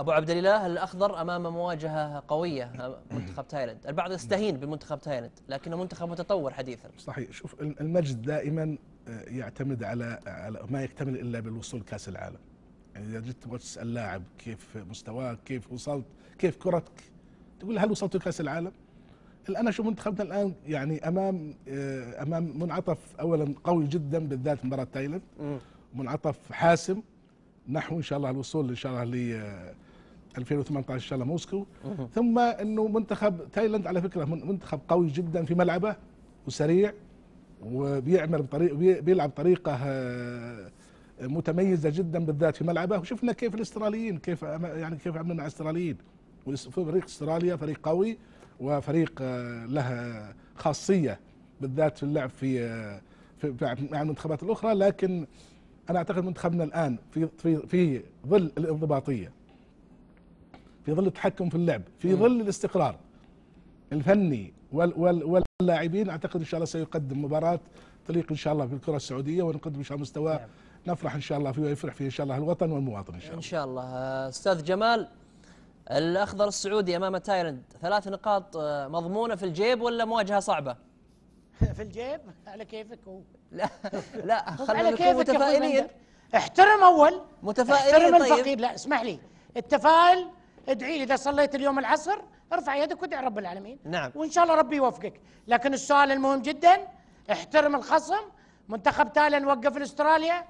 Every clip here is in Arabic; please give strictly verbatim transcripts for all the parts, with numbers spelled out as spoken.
أبو عبد الإله الأخضر أمام مواجهة قوية منتخب تايلند، البعض يستهين بمنتخب تايلند لكنه منتخب متطور حديثا. صحيح، شوف المجد دائما يعتمد على على ما يكتمل إلا بالوصول لكأس العالم. يعني إذا جيت تبغى تسأل لاعب كيف مستواك، كيف وصلت، كيف كرتك، تقول هل وصلت لكأس العالم؟ الآن أشوف منتخبنا الآن يعني أمام أمام منعطف أولا قوي جدا بالذات مباراة تايلند، منعطف حاسم نحو إن شاء الله الوصول إن شاء الله ل ألفين وثمانية عشر إن شاء الله موسكو. ثم أنه منتخب تايلند على فكرة منتخب قوي جدا في ملعبه وسريع وبيعمل بطريق بيلعب طريقة متميزة جدا بالذات في ملعبه، وشفنا كيف الاستراليين كيف يعني كيف عملنا مع الاستراليين. فريق استراليا فريق قوي وفريق له خاصية بالذات في اللعب في مع المنتخبات الأخرى، لكن أنا أعتقد منتخبنا الآن في في في ظل الانضباطية، في ظل التحكم في اللعب، في ظل الاستقرار الفني واللاعبين، أعتقد إن شاء الله سيقدم مباراة تليق إن شاء الله بالكرة السعودية، ونقدم إن شاء الله مستوى نفرح إن شاء الله فيه ويفرح فيه إن شاء الله الوطن والمواطن إن شاء الله. إن شاء الله أستاذ جمال، الأخضر السعودي أمام تايلند، ثلاث نقاط مضمونة في الجيب ولا مواجهة صعبة؟ في الجيب على كيفك هو. لا لا خلينا نكون متفائلين، احترم أول متفائلين، احترم الفقير. طيب. لا اسمح لي، التفاؤل ادعي لي، إذا صليت اليوم العصر ارفع يدك وادعي رب العالمين. نعم. وإن شاء الله ربي يوفقك، لكن السؤال المهم جدا احترم الخصم. منتخب تايلند وقف الأستراليا،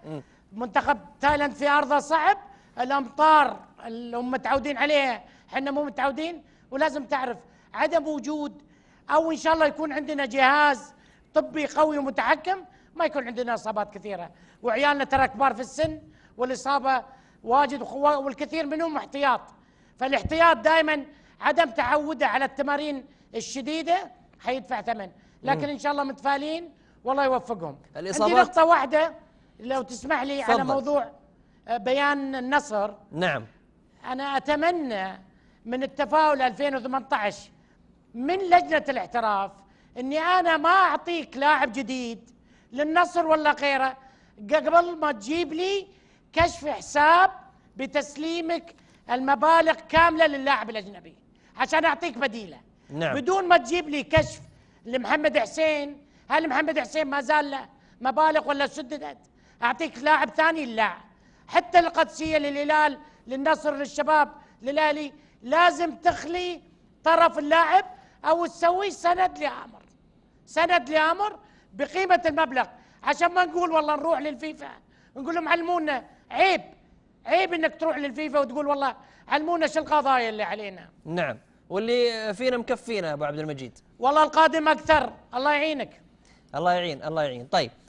منتخب تايلند في أرضه صعب، الأمطار اللي هم متعودين عليها احنا مو متعودين، ولازم تعرف عدم وجود أو إن شاء الله يكون عندنا جهاز طبي قوي ومتحكم ما يكون عندنا إصابات كثيرة، وعيالنا ترى كبار في السن والإصابة واجد والكثير منهم احتياط، فالاحتياط دائما عدم تعوده على التمارين الشديدة حيدفع ثمن، لكن إن شاء الله متفائلين والله يوفقهم. عندي نقطة واحدة لو تسمح لي على موضوع بيان النصر. نعم. أنا أتمنى من التفاؤل ألفين وثمانية عشر من لجنة الاحتراف أني أنا ما أعطيك لاعب جديد للنصر ولا غيره قبل ما تجيب لي كشف حساب بتسليمك المبالغ كاملة للاعب الأجنبي عشان أعطيك بديلة. نعم. بدون ما تجيب لي كشف لمحمد حسين، هل محمد حسين ما زال له مبالغ ولا سددت؟ أعطيك لاعب ثاني؟ لا. حتى القدسية للهلال، للنصر، للشباب، للأهلي لازم تخلي طرف اللاعب أو تسوي سند لأمر، سند لأمر بقيمة المبلغ، عشان ما نقول والله نروح للفيفا نقول لهم علمونا. عيب عيب إنك تروح للفيفا وتقول والله علمونا شو القضايا اللي علينا. نعم، واللي فينا مكفينا أبو عبد المجيد، والله القادم أكثر. الله يعينك. الله يعين الله يعين. طيب.